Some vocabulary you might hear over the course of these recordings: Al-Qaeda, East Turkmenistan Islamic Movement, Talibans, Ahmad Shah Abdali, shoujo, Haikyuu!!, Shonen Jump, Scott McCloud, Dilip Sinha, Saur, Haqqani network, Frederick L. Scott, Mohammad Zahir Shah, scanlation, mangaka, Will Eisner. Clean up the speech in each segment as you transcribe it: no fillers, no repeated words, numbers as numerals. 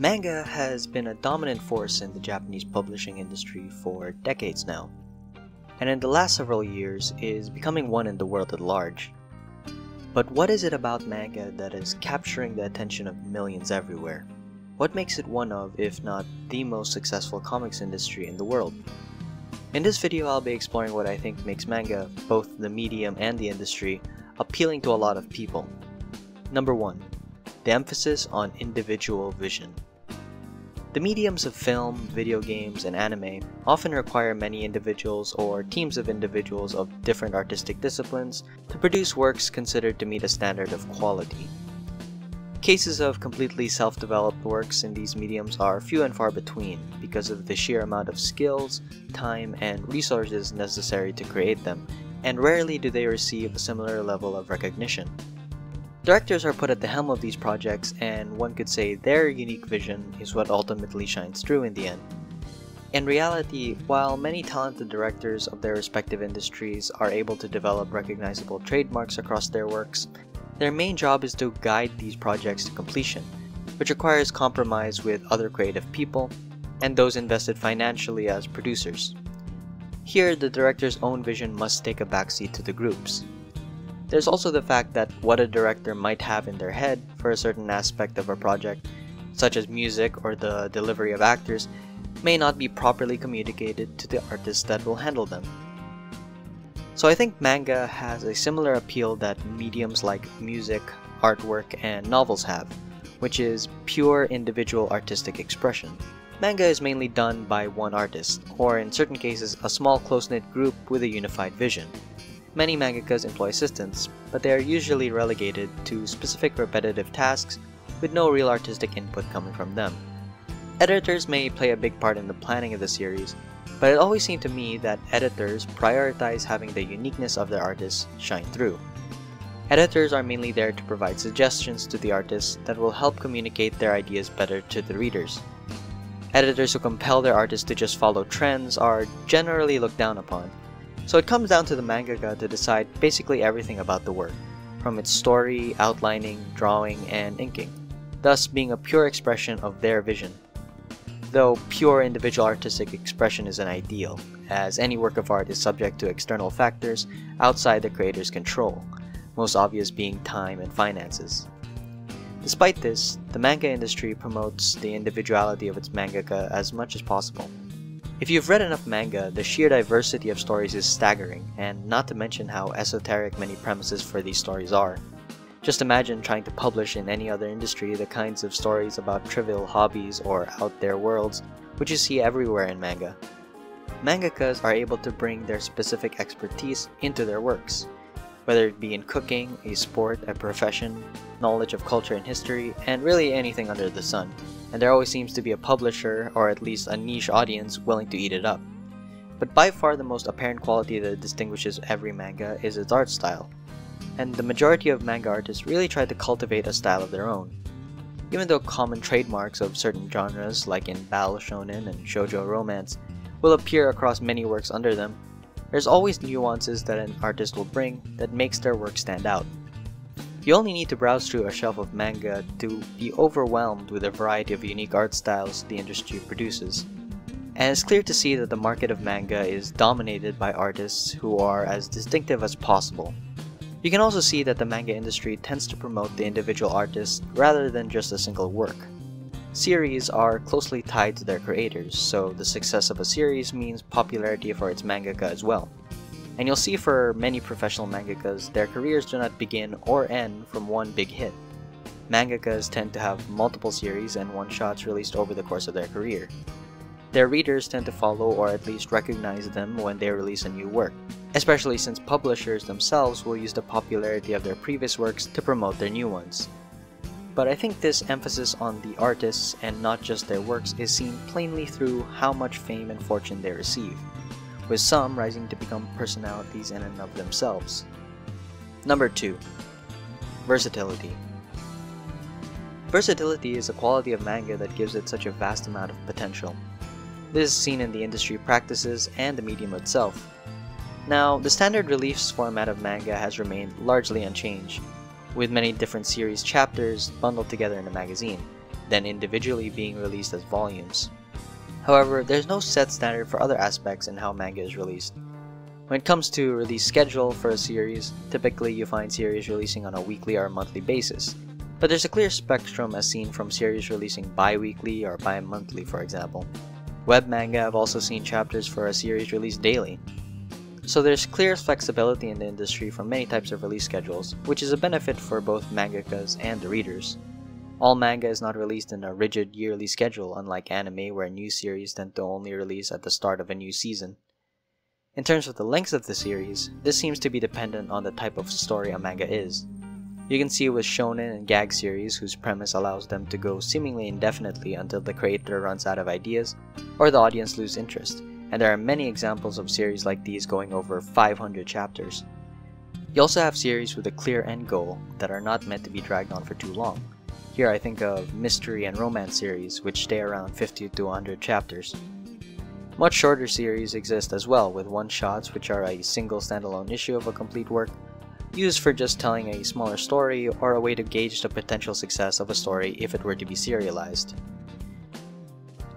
Manga has been a dominant force in the Japanese publishing industry for decades now, and in the last several years is becoming one in the world at large. But what is it about manga that is capturing the attention of millions everywhere? What makes it one of, if not the most successful comics industry in the world? In this video, I'll be exploring what I think makes manga, both the medium and the industry, appealing to a lot of people. Number 1. The emphasis on individual vision. The mediums of film, video games, and anime often require many individuals or teams of individuals of different artistic disciplines to produce works considered to meet a standard of quality. Cases of completely self-developed works in these mediums are few and far between because of the sheer amount of skills, time, and resources necessary to create them, and rarely do they receive a similar level of recognition. Directors are put at the helm of these projects, and one could say their unique vision is what ultimately shines through in the end. In reality, while many talented directors of their respective industries are able to develop recognizable trademarks across their works, their main job is to guide these projects to completion, which requires compromise with other creative people and those invested financially as producers. Here, the director's own vision must take a backseat to the group's. There's also the fact that what a director might have in their head for a certain aspect of a project, such as music or the delivery of actors, may not be properly communicated to the artists that will handle them. So I think manga has a similar appeal that mediums like music, artwork, and novels have, which is pure individual artistic expression. Manga is mainly done by one artist, or in certain cases a small close-knit group with a unified vision. Many mangakas employ assistants, but they are usually relegated to specific repetitive tasks with no real artistic input coming from them. Editors may play a big part in the planning of the series, but it always seemed to me that editors prioritize having the uniqueness of their artists shine through. Editors are mainly there to provide suggestions to the artists that will help communicate their ideas better to the readers. Editors who compel their artists to just follow trends are generally looked down upon. So it comes down to the mangaka to decide basically everything about the work, from its story, outlining, drawing, and inking, thus being a pure expression of their vision. Though pure individual artistic expression is an ideal, as any work of art is subject to external factors outside the creator's control, most obvious being time and finances. Despite this, the manga industry promotes the individuality of its mangaka as much as possible. If you've read enough manga, the sheer diversity of stories is staggering, and not to mention how esoteric many premises for these stories are. Just imagine trying to publish in any other industry the kinds of stories about trivial hobbies or out there worlds, which you see everywhere in manga. Mangakas are able to bring their specific expertise into their works, whether it be in cooking, a sport, a profession, knowledge of culture and history, and really anything under the sun. And there always seems to be a publisher, or at least a niche audience, willing to eat it up. But by far the most apparent quality that distinguishes every manga is its art style, and the majority of manga artists really try to cultivate a style of their own. Even though common trademarks of certain genres, like in battle shonen and shoujo romance, will appear across many works under them, there's always nuances that an artist will bring that makes their work stand out. You only need to browse through a shelf of manga to be overwhelmed with a variety of unique art styles the industry produces. And it's clear to see that the market of manga is dominated by artists who are as distinctive as possible. You can also see that the manga industry tends to promote the individual artist rather than just a single work. Series are closely tied to their creators, so the success of a series means popularity for its mangaka as well. And you'll see for many professional mangakas, their careers do not begin or end from one big hit. Mangakas tend to have multiple series and one-shots released over the course of their career. Their readers tend to follow or at least recognize them when they release a new work, especially since publishers themselves will use the popularity of their previous works to promote their new ones. But I think this emphasis on the artists and not just their works is seen plainly through how much fame and fortune they receive, with some rising to become personalities in and of themselves. Number 2. Versatility. Versatility is a quality of manga that gives it such a vast amount of potential. This is seen in the industry practices and the medium itself. Now, the standard release format of manga has remained largely unchanged, with many different series chapters bundled together in a magazine. than individually being released as volumes. However, there's no set standard for other aspects in how manga is released. When it comes to release schedule for a series, typically you find series releasing on a weekly or monthly basis, but there's a clear spectrum as seen from series releasing bi-weekly or bi-monthly, for example. Web manga have also seen chapters for a series released daily. So there's clear flexibility in the industry for many types of release schedules, which is a benefit for both mangakas and the readers. All manga is not released in a rigid yearly schedule, unlike anime where new series tend to only release at the start of a new season. In terms of the length of the series, this seems to be dependent on the type of story a manga is. You can see with shonen and gag series whose premise allows them to go seemingly indefinitely until the creator runs out of ideas or the audience lose interest, and there are many examples of series like these going over 500 chapters. You also have series with a clear end goal that are not meant to be dragged on for too long. Here I think of mystery and romance series which stay around 50 to 100 chapters. Much shorter series exist as well, with one-shots which are a single standalone issue of a complete work, used for just telling a smaller story or a way to gauge the potential success of a story if it were to be serialized.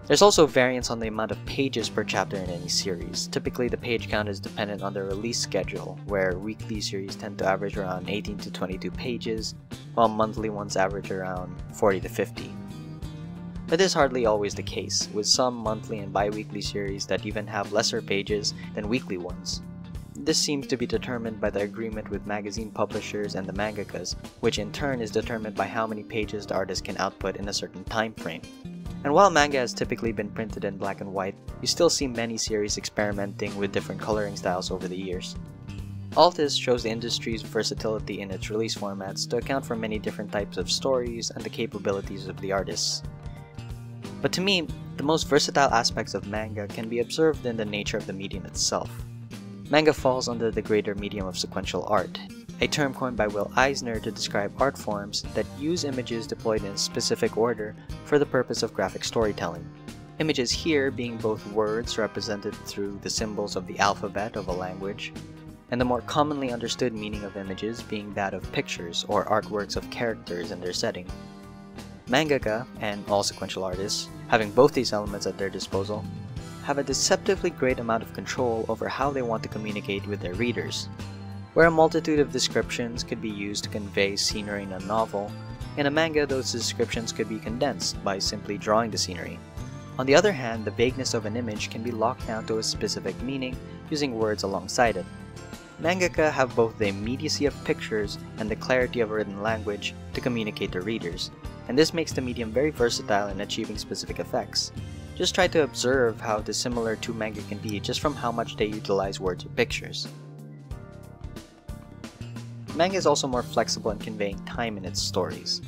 There's also variance on the amount of pages per chapter in any series. Typically the page count is dependent on the release schedule, where weekly series tend to average around 18 to 22 pages, while monthly ones average around 40 to 50. But this is hardly always the case, with some monthly and bi-weekly series that even have lesser pages than weekly ones. This seems to be determined by the agreement with magazine publishers and the mangakas, which in turn is determined by how many pages the artist can output in a certain time frame. And while manga has typically been printed in black and white, you still see many series experimenting with different coloring styles over the years. All this shows the industry's versatility in its release formats to account for many different types of stories and the capabilities of the artists. But to me, the most versatile aspects of manga can be observed in the nature of the medium itself. Manga falls under the greater medium of sequential art, a term coined by Will Eisner to describe art forms that use images deployed in specific order for the purpose of graphic storytelling. Images here being both words represented through the symbols of the alphabet of a language, and the more commonly understood meaning of images being that of pictures or artworks of characters in their setting. Mangaka, and all sequential artists, having both these elements at their disposal, have a deceptively great amount of control over how they want to communicate with their readers. Where a multitude of descriptions could be used to convey scenery in a novel, in a manga those descriptions could be condensed by simply drawing the scenery. On the other hand, the vagueness of an image can be locked down to a specific meaning using words alongside it. Mangaka have both the immediacy of pictures and the clarity of written language to communicate to readers, and this makes the medium very versatile in achieving specific effects. Just try to observe how dissimilar two manga can be just from how much they utilize words or pictures. Manga is also more flexible in conveying time in its stories.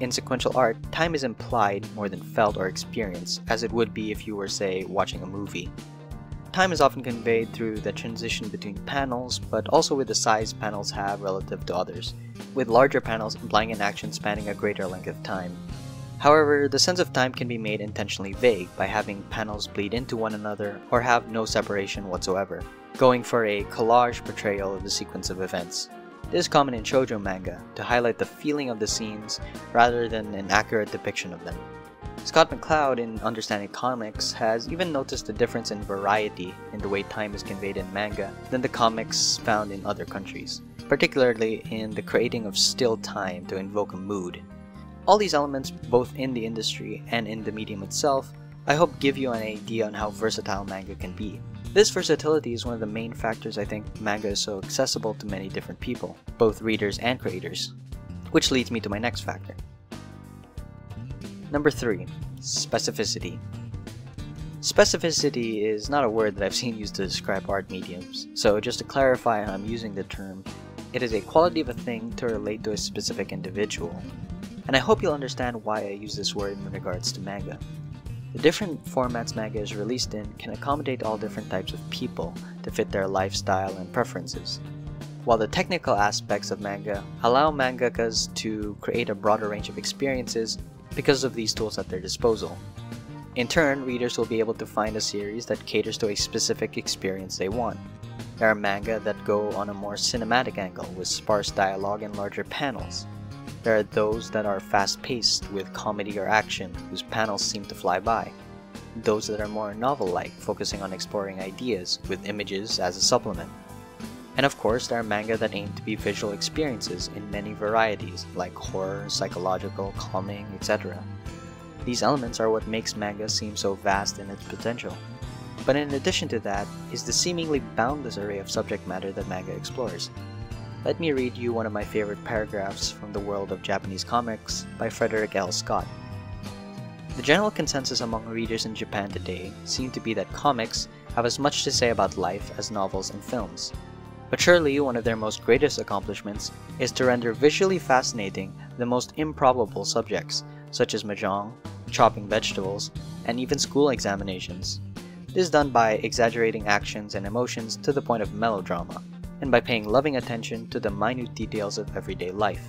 In sequential art, time is implied more than felt or experienced, as it would be if you were, say, watching a movie. Time is often conveyed through the transition between panels, but also with the size panels have relative to others, with larger panels implying an action spanning a greater length of time. However, the sense of time can be made intentionally vague by having panels bleed into one another or have no separation whatsoever, going for a collage portrayal of the sequence of events. This is common in shoujo manga, to highlight the feeling of the scenes rather than an accurate depiction of them. Scott McCloud in Understanding Comics has even noticed a difference in variety in the way time is conveyed in manga than the comics found in other countries, particularly in the creating of still time to invoke a mood. All these elements, both in the industry and in the medium itself, I hope give you an idea on how versatile manga can be. This versatility is one of the main factors I think manga is so accessible to many different people, both readers and creators. Which leads me to my next factor. Number 3. Specificity. Specificity is not a word that I've seen used to describe art mediums, so just to clarify how I'm using the term, it is a quality of a thing to relate to a specific individual. And I hope you'll understand why I use this word in regards to manga. The different formats manga is released in can accommodate all different types of people to fit their lifestyle and preferences, while the technical aspects of manga allow mangakas to create a broader range of experiences because of these tools at their disposal. In turn, readers will be able to find a series that caters to a specific experience they want. There are manga that go on a more cinematic angle with sparse dialogue and larger panels. There are those that are fast-paced with comedy or action, whose panels seem to fly by. Those that are more novel-like, focusing on exploring ideas, with images as a supplement. And of course, there are manga that aim to be visual experiences in many varieties, like horror, psychological, calming, etc. These elements are what makes manga seem so vast in its potential. But in addition to that is the seemingly boundless array of subject matter that manga explores. Let me read you one of my favorite paragraphs from the world of Japanese comics by Frederick L. Scott. The general consensus among readers in Japan today seems to be that comics have as much to say about life as novels and films. But surely one of their most greatest accomplishments is to render visually fascinating the most improbable subjects, such as mahjong, chopping vegetables, and even school examinations. This is done by exaggerating actions and emotions to the point of melodrama, and by paying loving attention to the minute details of everyday life.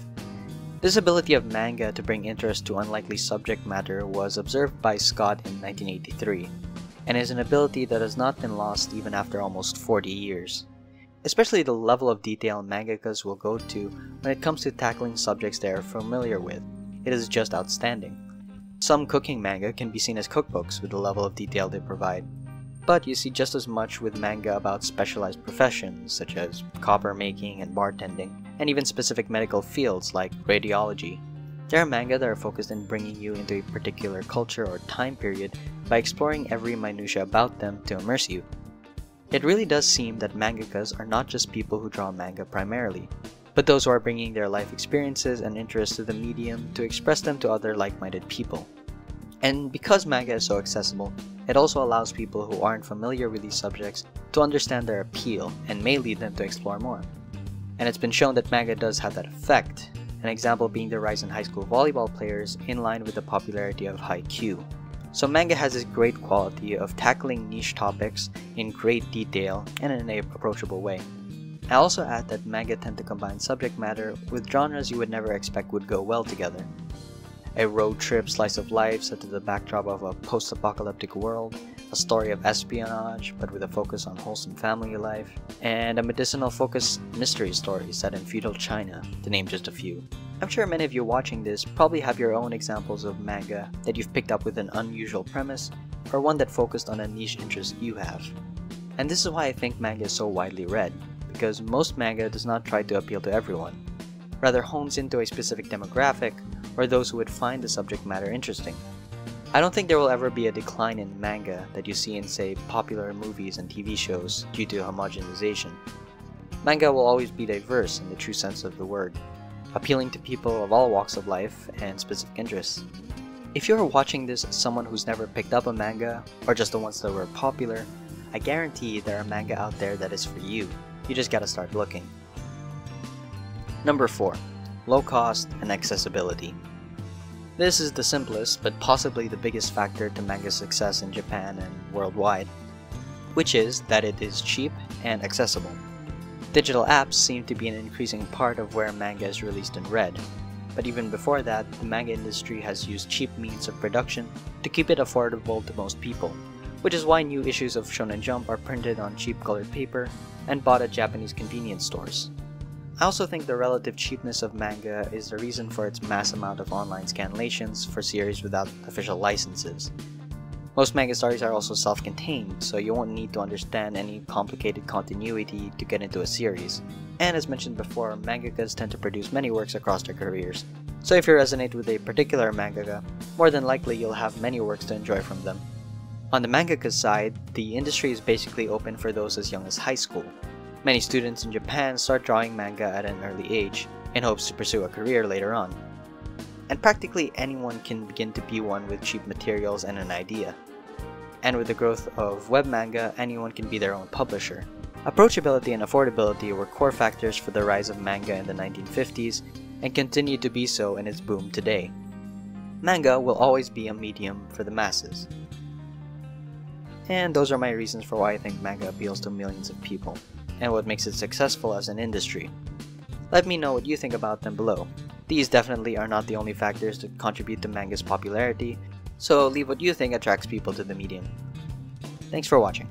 This ability of manga to bring interest to unlikely subject matter was observed by Scott in 1983, and is an ability that has not been lost even after almost 40 years. Especially the level of detail mangakas will go to when it comes to tackling subjects they are familiar with, it is just outstanding. Some cooking manga can be seen as cookbooks with the level of detail they provide. But you see just as much with manga about specialized professions, such as copper making and bartending, and even specific medical fields like radiology. There are manga that are focused in bringing you into a particular culture or time period by exploring every minutia about them to immerse you. It really does seem that mangakas are not just people who draw manga primarily, but those who are bringing their life experiences and interests to the medium to express them to other like-minded people. And because manga is so accessible, it also allows people who aren't familiar with these subjects to understand their appeal and may lead them to explore more. And it's been shown that manga does have that effect, an example being the rise in high school volleyball players in line with the popularity of haikyuu. So manga has this great quality of tackling niche topics in great detail and in an approachable way. I also add that manga tend to combine subject matter with genres you would never expect would go well together. A road trip slice of life set to the backdrop of a post-apocalyptic world, a story of espionage but with a focus on wholesome family life, and a medicinal-focused mystery story set in feudal China, to name just a few. I'm sure many of you watching this probably have your own examples of manga that you've picked up with an unusual premise, or one that focused on a niche interest you have. And this is why I think manga is so widely read, because most manga does not try to appeal to everyone, rather hones into a specific demographic, or those who would find the subject matter interesting. I don't think there will ever be a decline in manga that you see in, say, popular movies and TV shows due to homogenization. Manga will always be diverse in the true sense of the word, appealing to people of all walks of life and specific interests. If you are watching this as someone who's never picked up a manga, or just the ones that were popular, I guarantee there are manga out there that is for you. You just gotta start looking. Number 4. Low cost and accessibility. This is the simplest but possibly the biggest factor to manga's success in Japan and worldwide, which is that it is cheap and accessible. Digital apps seem to be an increasing part of where manga is released and read, but even before that, the manga industry has used cheap means of production to keep it affordable to most people, which is why new issues of Shonen Jump are printed on cheap colored paper and bought at Japanese convenience stores. I also think the relative cheapness of manga is the reason for its mass amount of online scanlations for series without official licenses. Most manga stories are also self-contained, so you won't need to understand any complicated continuity to get into a series. And as mentioned before, mangakas tend to produce many works across their careers. So if you resonate with a particular mangaka, more than likely you'll have many works to enjoy from them. On the mangaka side, the industry is basically open for those as young as high school. Many students in Japan start drawing manga at an early age, in hopes to pursue a career later on. And practically anyone can begin to be one with cheap materials and an idea. And with the growth of web manga, anyone can be their own publisher. Approachability and affordability were core factors for the rise of manga in the 1950s, and continue to be so in its boom today. Manga will always be a medium for the masses. And those are my reasons for why I think manga appeals to millions of people, and what makes it successful as an industry. Let me know what you think about them below. These definitely are not the only factors that contribute to manga's popularity, so leave what you think attracts people to the medium. Thanks for watching.